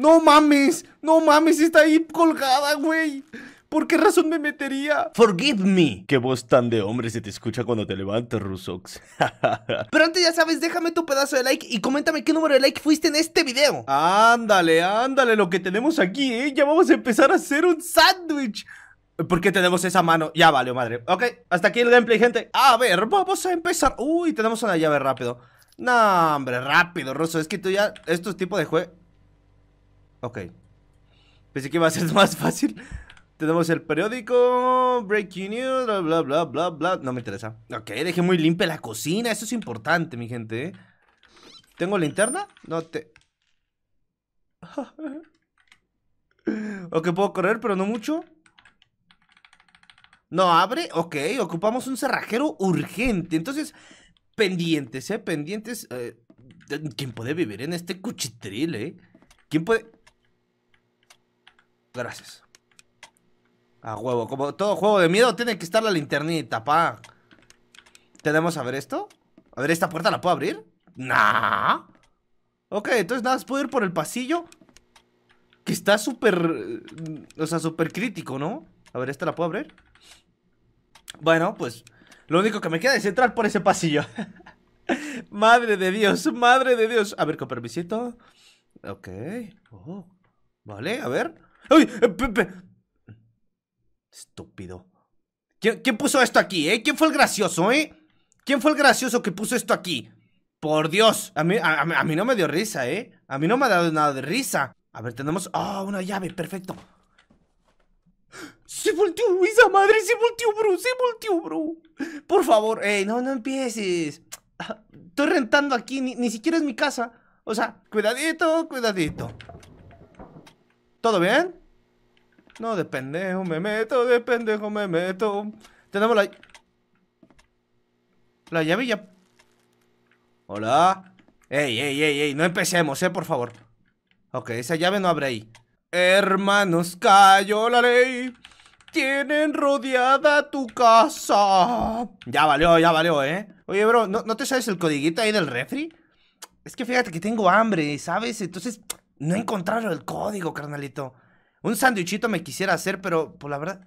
¡No mames! ¡No mames! ¡Está ahí colgada, güey! ¿Por qué razón me metería? Forgive me. Qué voz tan de hombre se te escucha cuando te levantas, Rusox. Pero antes, ya sabes, déjame tu pedazo de like y coméntame qué número de like fuiste en este video. Ándale, ándale, lo que tenemos aquí, ¿eh? Ya vamos a empezar a hacer un sándwich. ¿Por qué tenemos esa mano? Ya valió madre. Ok, hasta aquí el gameplay, gente. A ver, vamos a empezar. Uy, tenemos una llave rápido. No, hombre, rápido, Ruso. Es que tú ya, estos tipos de juegos... Ok. Pensé que iba a ser más fácil. Tenemos el periódico, breaking news, bla, bla, bla, bla, bla. No me interesa. Ok, dejé muy limpia la cocina. Eso es importante, mi gente, ¿eh? ¿Tengo linterna? No te... Ok, puedo correr, pero no mucho. ¿No abre? Ok, ocupamos un cerrajero urgente. Entonces, pendientes, ¿eh? Pendientes. ¿Quién puede vivir en este cuchitril, eh? ¿Quién puede...? Gracias. A huevo, como todo juego de miedo tiene que estar la linternita, pa. Tenemos, a ver esto. A ver, ¿esta puerta la puedo abrir? Nah. Ok, entonces nada, puedo ir por el pasillo. Que está súper... O sea, súper crítico, ¿no? A ver, ¿esta la puedo abrir? Bueno, pues lo único que me queda es entrar por ese pasillo. Madre de Dios, madre de Dios. A ver, con permisito. Ok, oh. Vale, a ver. ¡Ay! Estúpido. ¿Quién puso esto aquí, eh? ¿Quién fue el gracioso, eh? ¿Quién fue el gracioso que puso esto aquí? Por Dios, a mí no me dio risa, eh. A mí no me ha dado nada de risa. A ver, tenemos... ¡Oh, una llave! Perfecto. ¡Se volteó esa madre! ¡Se volteó, bro! ¡Se volteó, bro! Por favor, ey, no empieces. Estoy rentando aquí, ni siquiera es mi casa. O sea, cuidadito, cuidadito. ¿Todo bien? No, de pendejo me meto, de pendejo me meto. Tenemos la llave ya. Hola. Ey, ey, ey, ey, no empecemos, por favor. Ok, esa llave no abre ahí. Hermanos, cayó la ley. Tienen rodeada tu casa. Ya valió, eh. Oye, bro, ¿no te sabes el codiguito ahí del refri? Es que fíjate que tengo hambre, ¿sabes? Entonces, no encontraron el código, carnalito. Un sándwichito me quisiera hacer, pero, pues la verdad...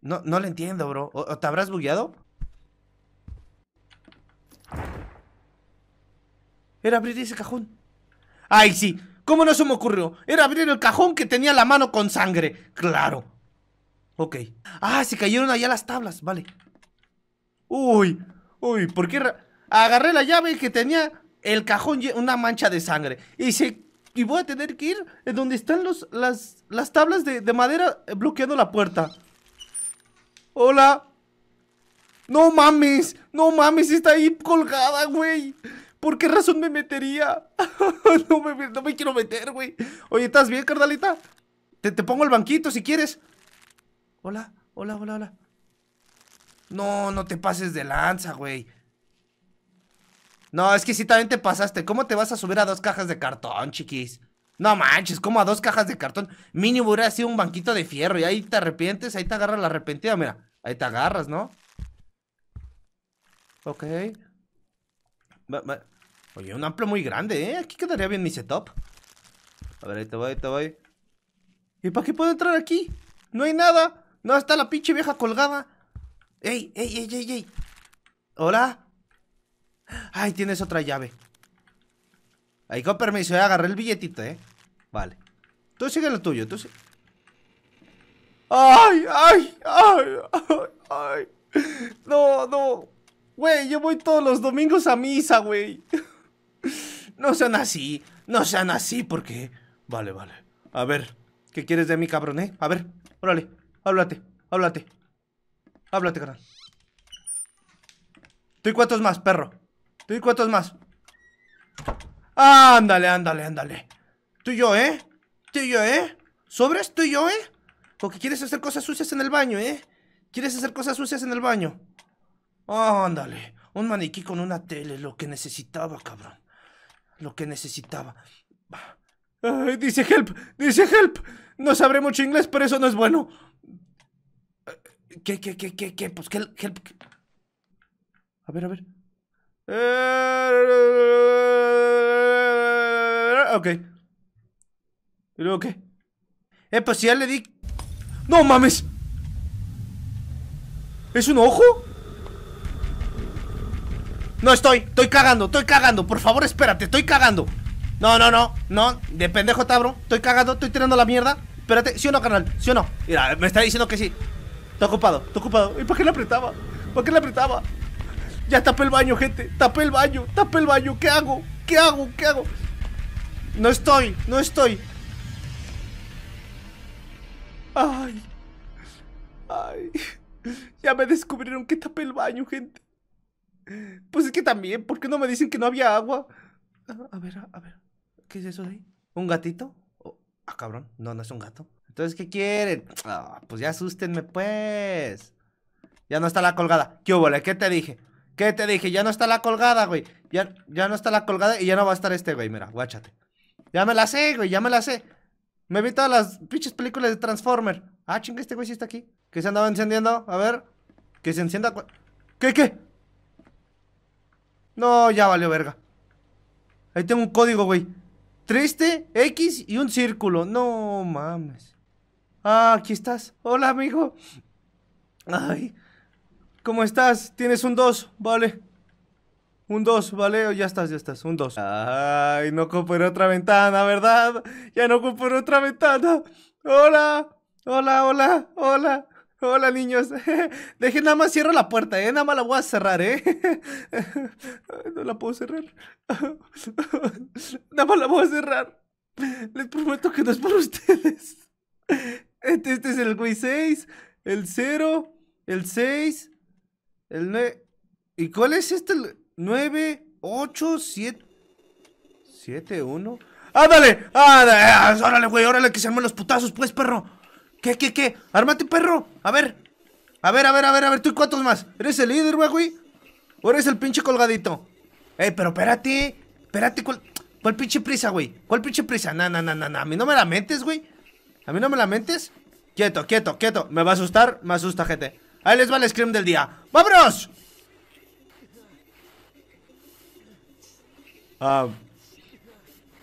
No lo entiendo, bro. ¿O te habrás bugueado? Era abrir ese cajón. ¡Ay, sí! ¿Cómo no se me ocurrió? Era abrir el cajón que tenía la mano con sangre. ¡Claro! Ok. ¡Ah, se cayeron allá las tablas! Vale. ¡Uy! ¡Uy! ¿Por qué? Agarré la llave que tenía el cajón, una mancha de sangre. Y voy a tener que ir donde están las tablas de madera bloqueando la puerta. Hola. No mames. No mames, está ahí colgada, güey. ¿Por qué razón me metería? No me quiero meter, güey. Oye, ¿estás bien, carnalita? Te pongo el banquito si quieres. Hola, hola, hola, hola. No te pases de lanza, güey. No, es que sí también te pasaste. ¿Cómo te vas a subir a 2 cajas de cartón, chiquis? No manches, ¿cómo a 2 cajas de cartón? Mínimo hubiera sido un banquito de fierro. Y ahí te arrepientes, ahí te agarras la arrepentida. Mira, ahí te agarras, ¿no? Ok. Oye, un amplio muy grande, ¿eh? Aquí quedaría bien mi setup. A ver, ahí te voy, ahí te voy. ¿Y para qué puedo entrar aquí? No hay nada. No, está la pinche vieja colgada. Ey, ey, ey, ey, ey. Hola. Ay, tienes otra llave. Ahí con permiso, agarré el billetito, eh. Vale. Tú sigue lo tuyo, tú sigue. ¡Ay, ay, ay, ay, ay! No, no. Güey, yo voy todos los domingos a misa, güey. No sean así. No sean así, porque... Vale, vale. A ver, ¿qué quieres de mí, cabrón, eh? A ver, órale, háblate, háblate. Háblate, carnal. Tú y cuántos más, perro. Tú y cuántos más. Ándale, ándale, ándale. Tú y yo, ¿eh? Tú y yo, ¿eh? ¿Sobres? Tú y yo, ¿eh? Porque quieres hacer cosas sucias en el baño, ¿eh? ¿Quieres hacer cosas sucias en el baño? Ándale. Un maniquí con una tele. Lo que necesitaba, cabrón. Lo que necesitaba. Ay, dice help. Dice help. No sabré mucho inglés, pero eso no es bueno. ¿Qué? Pues que help... A ver, a ver. Ok. ¿Y luego qué? Pues si ya le di... ¡No mames! ¿Es un ojo? No, estoy cagando, por favor, espérate, estoy cagando. No, de pendejo tabro. Estoy cagando, estoy tirando la mierda. Espérate, ¿sí o no, carnal? ¿Sí o no? Mira, me está diciendo que sí. Está ocupado, ¿Y para qué le apretaba? Ya tapé el baño, gente, tapé el baño. ¿Qué hago? ¿Qué hago? No estoy, Ay, ya me descubrieron que tapé el baño, gente. Pues es que también, ¿por qué no me dicen que no había agua? A ver, ¿qué es eso de ahí? ¿Un gatito? Oh, cabrón, no es un gato. Entonces, ¿qué quieren? Pues ya asústenme, pues. Ya no está la colgada. ¿Qué hubo? ¿Qué te dije? Ya no está la colgada, güey. Ya no está la colgada y ya no va a estar este, güey. Mira, guáchate. Ya me la sé, güey, Me vi todas las pinches películas de Transformer. Ah, chinga, este güey sí está aquí. Que se andaba encendiendo, a ver. Que se encienda. ¿Qué? No, ya valió verga. Ahí tengo un código, güey. Triste, X y un círculo. No mames. Ah, aquí estás. Hola, amigo. Ay, ¿cómo estás? Tienes un 2, vale. Un 2, vale, ya estás, un 2. Ay, no compré otra ventana, ¿verdad? Ya no compré otra ventana. Hola. Hola, niños. Dejen, nada más cierro la puerta, nada más la voy a cerrar, No la puedo cerrar. Nada más la voy a cerrar. Les prometo que no es para ustedes. Este es el güey 6, el 0, el 6, el 9. ¿Y cuál es este? 9, 8, 7, 7, 1. ¡Ándale! ¡Órale, güey! ¡Órale, que se armen los putazos, pues, perro! ¿Qué? ¡Ármate, perro! A ver, ¿tú y cuántos más? ¿Eres el líder, güey? ¿O eres el pinche colgadito? Pero espérate, ¿cuál pinche prisa, güey? A mí no me la mentes, güey. Quieto, me va a asustar, me asusta, gente. Ahí les va el scream del día. ¡Vámonos!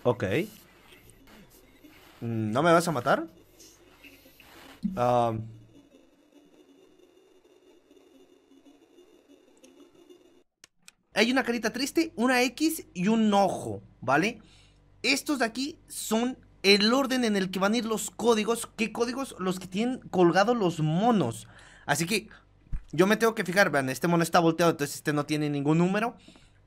Ok. ¿No me vas a matar? Hay una carita triste, una X y un ojo, ¿vale? Estos de aquí son el orden en el que van a ir los códigos. ¿Qué códigos? Los que tienen colgados los monos. Así que yo me tengo que fijar, vean, este mono está volteado, entonces este no tiene ningún número.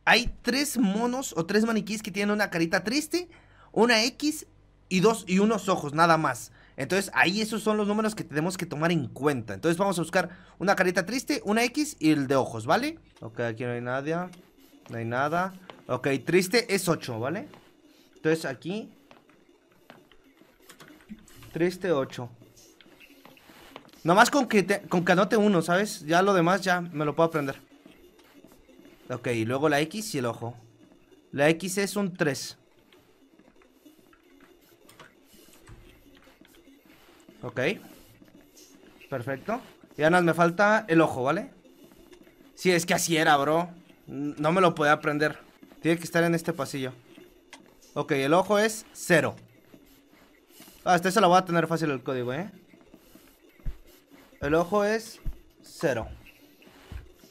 Hay 3 monos o 3 maniquís que tienen una carita triste, una X y unos ojos, nada más. Entonces ahí esos son los números que tenemos que tomar en cuenta. Entonces vamos a buscar una carita triste, una X y el de ojos, ¿vale? Ok, aquí no hay nadie. No hay nada. Ok, triste es 8, ¿vale? Entonces aquí triste 8. Nomás con que anote uno, ¿sabes? Ya lo demás ya me lo puedo aprender. Ok, y luego la X y el ojo. La X es un 3. Ok, perfecto. Y ahora me falta el ojo, ¿vale? Sí, es que así era, bro. No me lo podía aprender. Tiene que estar en este pasillo. Ok, el ojo es 0. Hasta eso la voy a tener fácil el código, El ojo es 0.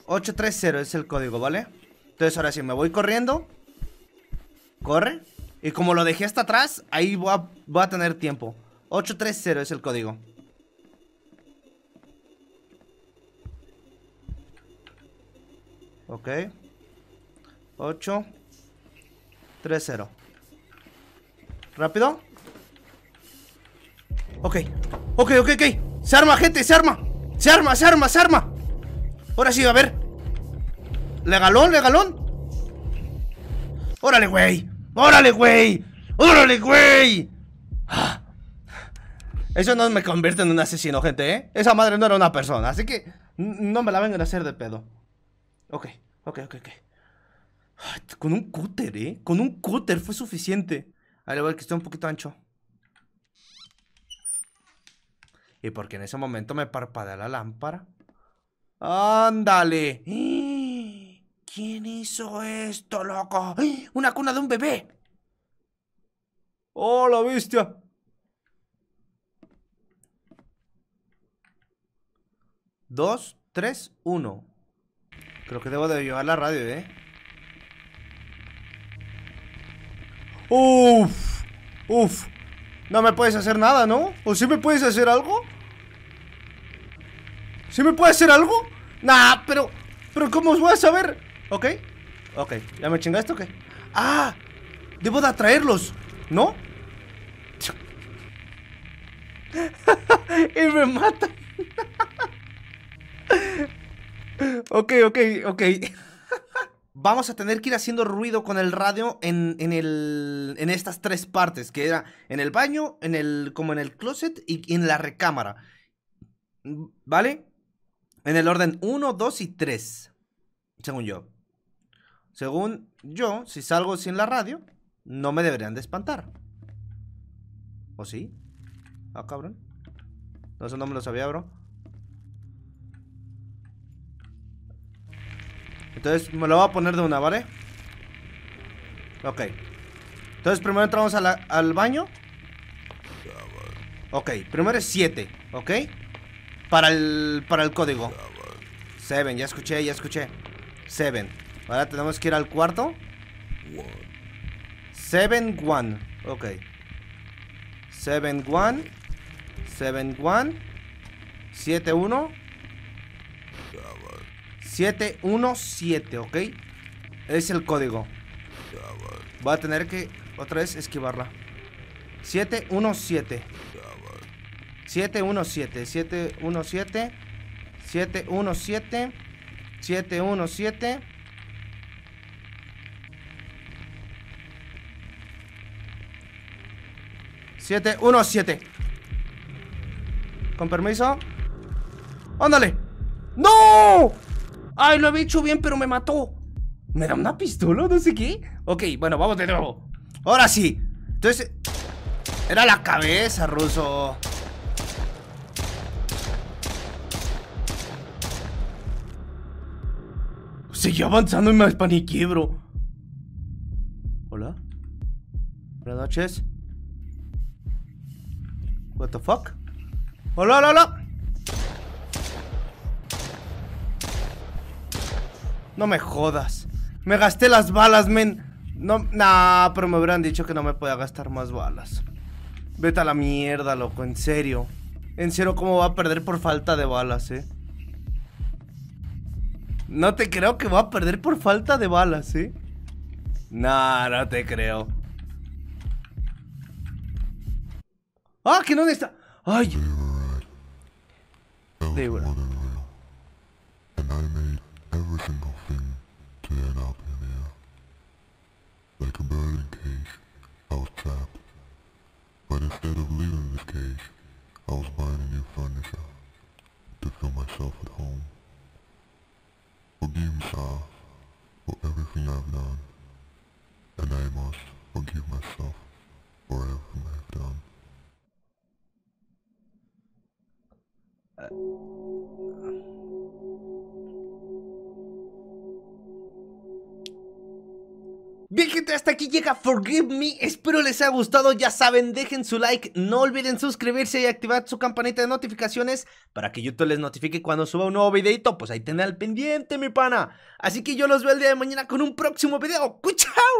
830 es el código, ¿vale? Entonces ahora sí, me voy corriendo. Corre. Y como lo dejé hasta atrás, ahí voy a tener tiempo. 830 es el código. Ok. 830. Rápido. Ok. Se arma, gente, se arma. Ahora sí, a ver. Legalón. Órale, güey. Eso no me convierte en un asesino, gente, Esa madre no era una persona, así que no me la vengan a hacer de pedo. Ok. Ay, con un cúter, Con un cúter fue suficiente. A ver, que está un poquito ancho. Y porque en ese momento me parpadea la lámpara. ¡Ándale! ¿Quién hizo esto, loco? ¡Una cuna de un bebé! ¡Oh, la bestia! 2, 3, 1. Creo que debo de llevar la radio, ¿eh? Uf, uf. No me puedes hacer nada, ¿no? ¿O sí me puedes hacer algo? ¿Sí me puedes hacer algo? Nah, pero ¿cómo os voy a saber? Ok, ok. ¿Ya me chingaste o qué? ¡Ah! Debo de atraerlos, ¿no? Y me matan. Ok. Vamos a tener que ir haciendo ruido con el radio en estas tres partes, que era en el baño, como en el closet y en la recámara. ¿Vale? En el orden 1, 2 y 3. Según yo. Si salgo sin la radio, no me deberían de espantar. ¿O sí? Ah, cabrón. No, eso no me lo sabía, bro. Entonces me lo voy a poner de una, ¿vale? Ok. Entonces primero entramos al baño. Ok, primero es 7, ¿ok? Para el código 7, ya escuché 7. Ahora tenemos que ir al cuarto 7-1. Ok, 7-1, 7-1, 7-1, 7-1-7, ok. Es el código. Voy a tener que otra vez esquivarla. 7-1-7, 717, 717, 717, 717. Con permiso. ¡Ándale! ¡No! ¡Ay, lo había hecho bien, pero me mató! ¿Me da una pistola? No sé qué. Ok, bueno, vamos de nuevo. Ahora sí. Entonces, era la cabeza, ruso. Seguí avanzando y me espaniqué, bro. Hola. Buenas noches. What the fuck. Hola. No me jodas. Me gasté las balas, men. No, nah, pero me hubieran dicho que no me podía gastar más balas. Vete a la mierda, loco, en serio. En serio, ¿cómo va a perder por falta de balas, eh? No te creo que va a perder por falta de balas, ¿eh? Nah, no te creo. ¡Ah, que no está! ¡Ay! Débora. Forgive me, sir, for everything I've done, and I must forgive myself for everything I've done. Bien, gente, hasta aquí llega Forgive Me. Espero les haya gustado. Ya saben, dejen su like, no olviden suscribirse y activar su campanita de notificaciones para que YouTube les notifique cuando suba un nuevo videito. Pues ahí tened al pendiente, mi pana. Así que yo los veo el día de mañana con un próximo video. ¡Chao!